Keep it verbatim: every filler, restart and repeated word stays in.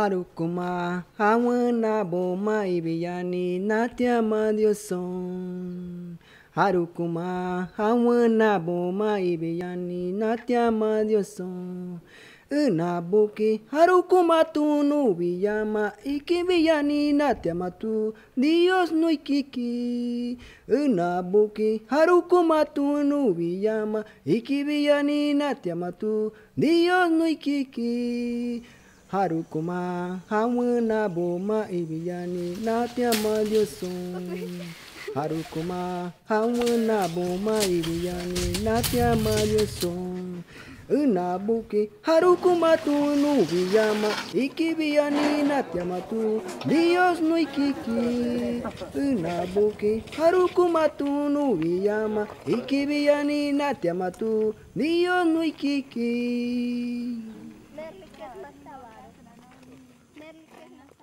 Harukuma, Hawana Boma Ibiani, Natya Madioson. Harukuma, Hawana Boma Ibiani, Natya Madioson. Unabuki, Harukuma Tunu Biyama, Ikibiyani Natyamatu, Dios no Ikiki. Unabuki, Harukuma Tunu Biyama, Ikibiyani Natyamatu, Dios no Ikiki. Harukuma, Hawana Boma Ibiyani, Natyama Dioson. Harukuma, Hawana Boma Ibiyani, Natyama Dioson. Unabuki, Harukuma Tunu Biyama, Ikibiyani Natyamatu, Dios no Ikiki. Unabuki, Harukuma Tunu Biyama, Ikibiyani Natyamatu, Dios no Ikiki. Merry Christmas.